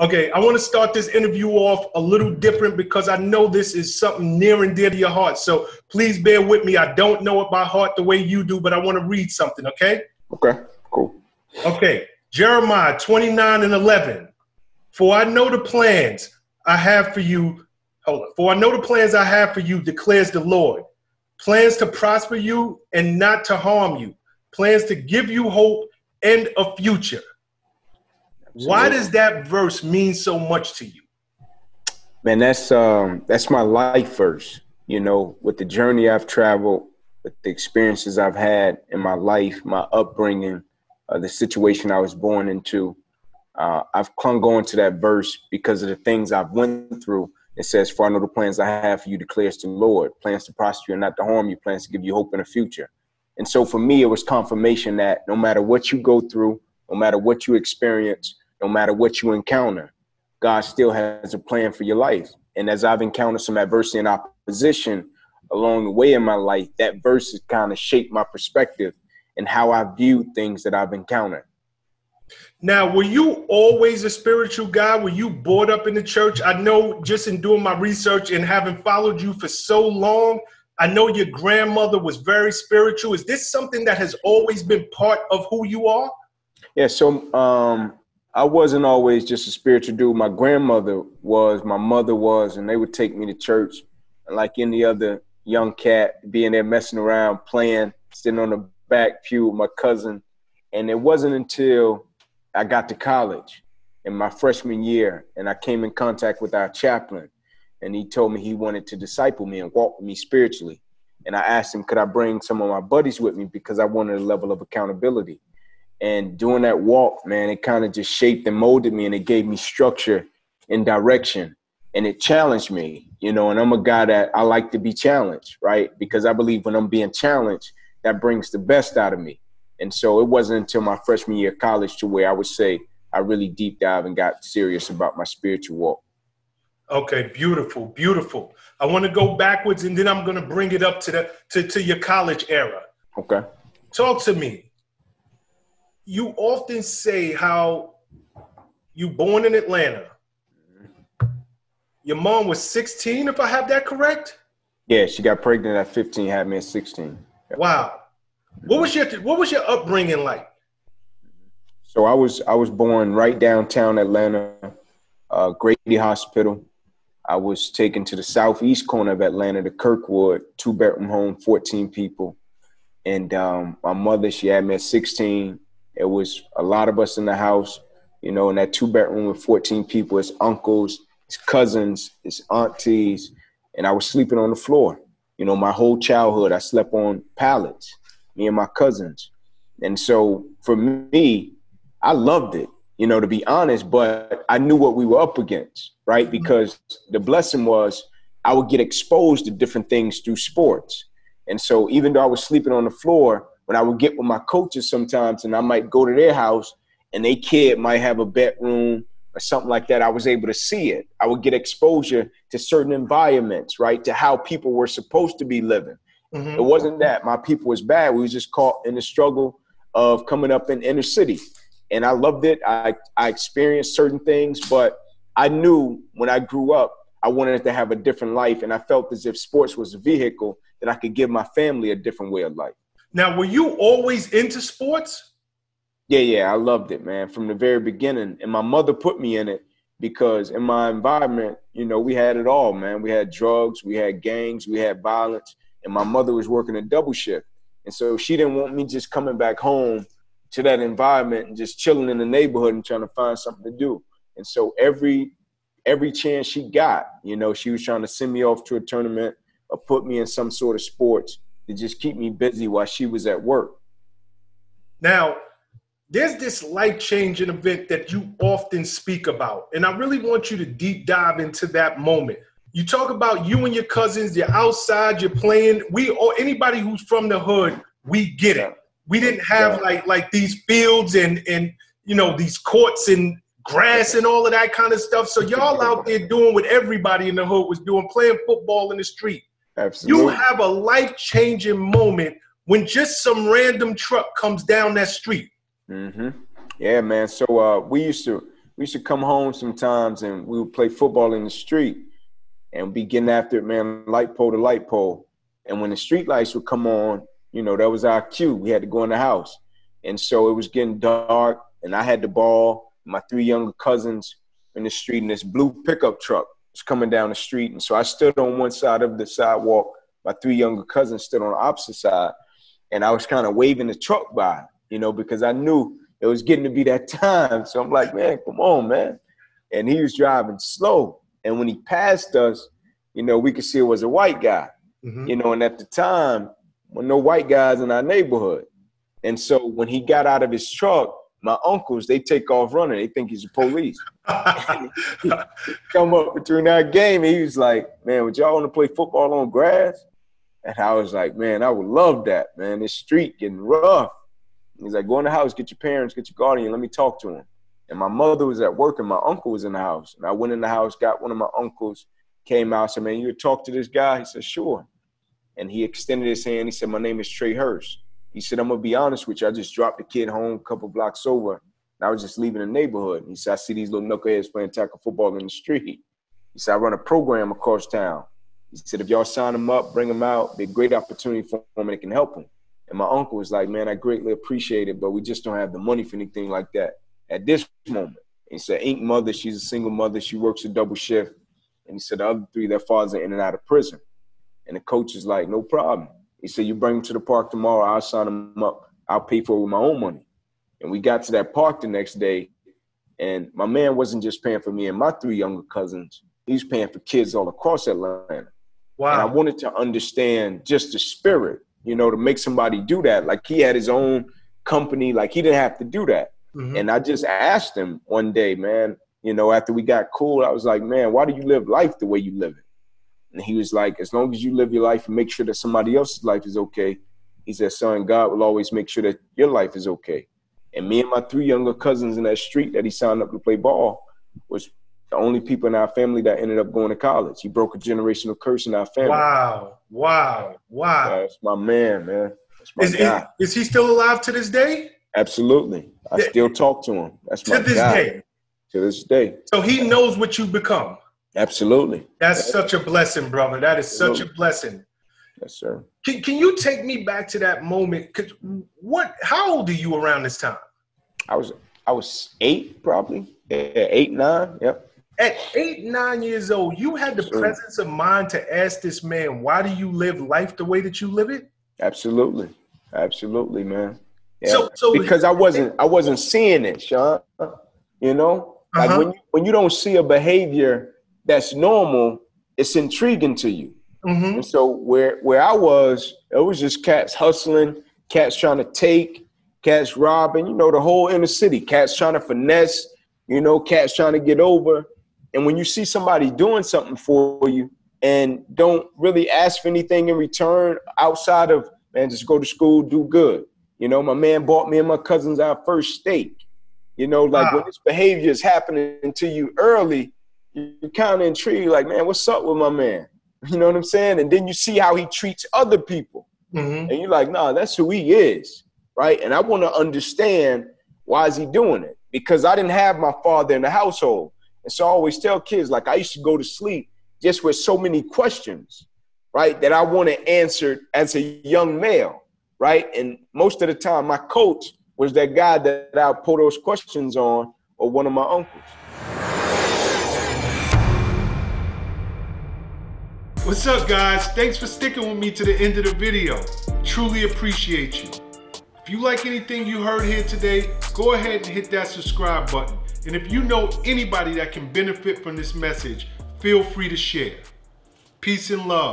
Okay, I want to start this interview off a little different because I know this is something near and dear to your heart. So please bear with me. I don't know it by heart the way you do, but I want to read something, okay? Okay, cool. Okay, Jeremiah 29:11. For I know the plans I have for you. Hold on. For I know the plans I have for you, declares the Lord. Plans to prosper you and not to harm you. Plans to give you hope and a future. Why does that verse mean so much to you? Man, that's my life verse. You know, with the journey I've traveled, with the experiences I've had in my life, my upbringing, the situation I was born into, I've clung on to that verse because of the things I've went through. It says, for I know the plans I have for you, declares the Lord, plans to prosper you and not to harm you, plans to give you hope in the future. And so for me, it was confirmation that no matter what you go through, no matter what you experience, no matter what you encounter, God still has a plan for your life. And as I've encountered some adversity and opposition along the way in my life, that verse has kind of shaped my perspective and how I view things that I've encountered. Now, were you always a spiritual guy? Were you brought up in the church? I know just in doing my research and having followed you for so long, I know your grandmother was very spiritual. Is this something that has always been part of who you are? Yeah, so I wasn't always just a spiritual dude. My grandmother was, my mother was, and they would take me to church. And like any other young cat, being there messing around, playing, sitting on the back pew with my cousin. And it wasn't until I got to college in my freshman year, and I came in contact with our chaplain. And he told me he wanted to disciple me and walk with me spiritually. And I asked him, could I bring some of my buddies with me because I wanted a level of accountability. And doing that walk, man, it kind of just shaped and molded me, and it gave me structure and direction, and it challenged me, you know, and I'm a guy that I like to be challenged, right? Because I believe when I'm being challenged, that brings the best out of me. And so it wasn't until my freshman year of college to where I would say I really deep dive and got serious about my spiritual walk. Okay, beautiful, beautiful. I want to go backwards, and then I'm going to bring it up to to your college era. Okay. Talk to me. You often say how you born in Atlanta. Your mom was 16, if I have that correct? Yeah, she got pregnant at 15, had me at 16. Yeah. Wow. What was your upbringing like? So I was born right downtown Atlanta, Grady Hospital. I was taken to the southeast corner of Atlanta, to Kirkwood, 2-bedroom home, 14 people. And my mother, she had me at 16. It was a lot of us in the house, you know, in that 2-bedroom with 14 people. It's uncles, it's cousins, it's aunties. And I was sleeping on the floor. You know, my whole childhood, I slept on pallets, me and my cousins. And so for me, I loved it, you know, to be honest, but I knew what we were up against, right? Because the blessing was I would get exposed to different things through sports. And so even though I was sleeping on the floor, when I would get with my coaches sometimes, and I might go to their house and their kid might have a bedroom or something like that, I was able to see it. I would get exposure to certain environments, right, to how people were supposed to be living. Mm-hmm. It wasn't that my people was bad. We was just caught in the struggle of coming up in inner city. And I loved it. I experienced certain things, but I knew when I grew up, I wanted to have a different life. And I felt as if sports was a vehicle that I could give my family a different way of life. Now, were you always into sports? Yeah, I loved it, man, from the very beginning. And my mother put me in it because in my environment, you know, we had it all, man. We had drugs, we had gangs, we had violence. And my mother was working a double shift. And so she didn't want me just coming back home to that environment and just chilling in the neighborhood and trying to find something to do. And so every chance she got, you know, she was trying to send me off to a tournament or put me in some sort of sports to just keep me busy while she was at work. Now, there's this life-changing event that you often speak about, and I really want you to deep dive into that moment. You talk about you and your cousins, you're outside, you're playing. We, or anybody who's from the hood, we get it. We didn't have like these fields and you know, these courts and grass and all of that kind of stuff. So y'all out there doing what everybody in the hood was doing, playing football in the street. Absolutely. You have a life-changing moment when just some random truck comes down that street. Mm-hmm. Yeah, man. So we used to we used to come home sometimes and we would play football in the street and be getting after it, man, light pole to light pole. And when the street lights would come on, you know, that was our cue. We had to go in the house. And so it was getting dark, and I had the ball, my three younger cousins in the street, and this blue pickup truck was coming down the street. And so I stood on one side of the sidewalk. My three younger cousins stood on the opposite side, and I was kind of waving the truck by, you know, because I knew it was getting to be that time. So I'm like, man, come on, man. And he was driving slow. And when he passed us, you know, we could see it was a white guy, mm-hmm. you know, and at the time, there were no white guys in our neighborhood. And so when he got out of his truck, my uncles, they take off running. They think he's the police. He come up between our game, and he was like, man, would y'all want to play football on grass? And I was like, man, I would love that, man. This street getting rough. And he's like, go in the house, get your parents, get your guardian, let me talk to him. And my mother was at work, and my uncle was in the house. And I went in the house, got one of my uncles, came out, said, man, you would talk to this guy? He said, sure. And he extended his hand. He said, my name is Trey Hurst. He said, I'm going to be honest with you. I just dropped the kid home a couple blocks over, and I was just leaving the neighborhood. And he said, I see these little knuckleheads playing tackle football in the street. He said, I run a program across town. He said, if y'all sign them up, bring them out, be a great opportunity for them, and it can help them. And my uncle was like, man, I greatly appreciate it, but we just don't have the money for anything like that at this moment. And he said, Inc. mother, she's a single mother. She works a double shift. And he said, the other three, their fathers are in and out of prison. And the coach is like, no problem. He said, you bring them to the park tomorrow, I'll sign them up. I'll pay for it with my own money. And we got to that park the next day, and my man wasn't just paying for me and my three younger cousins. He was paying for kids all across Atlanta. Wow. And I wanted to understand just the spirit, you know, to make somebody do that. Like, he had his own company. Like, he didn't have to do that. Mm-hmm. And I just asked him one day, man, you know, after we got cool, I was like, man, why do you live life the way you live it? And he was like, as long as you live your life and make sure that somebody else's life is okay, he said, son, God will always make sure that your life is okay. And me and my three younger cousins in that street that he signed up to play ball was the only people in our family that ended up going to college. He broke a generational curse in our family. Wow, wow, wow. That's my man, man. That's my guy. Is he still alive to this day? Absolutely. I still talk to him. That's my guy. To this day. So he knows what you become. Absolutely. That's such a blessing, brother. That is such a blessing. Yes, sir. Can you take me back to that moment? Cause how old are you around this time? I was 8, probably. 8, 9, yep. At 8, 9 years old, you had the presence of mind to ask this man, why do you live life the way that you live it? Absolutely. Absolutely, man. Yeah. So because I wasn't seeing it, Sean. You know? Uh-huh. Like when you don't see a behavior that's normal, it's intriguing to you. Mm-hmm. And so where I was, it was just cats hustling, cats trying to take, cats robbing, you know, the whole inner city, cats trying to finesse, you know, cats trying to get over. And when you see somebody doing something for you and don't really ask for anything in return outside of, man, just go to school, do good. You know, my man bought me and my cousins our first steak. You know, like when this behavior is happening to you early, you're kind of intrigued, like, man, what's up with my man? You know what I'm saying? And then you see how he treats other people. Mm-hmm. And you're like, nah, that's who he is, right? And I want to understand, why is he doing it? Because I didn't have my father in the household. And so I always tell kids, like, I used to go to sleep just with so many questions, right, that I wanted answered as a young male, right? And most of the time, my coach was that guy that I would put those questions on, or one of my uncles. What's up, guys? Thanks for sticking with me to the end of the video. Truly appreciate you. If you like anything you heard here today, go ahead and hit that subscribe button. And if you know anybody that can benefit from this message, feel free to share. Peace and love.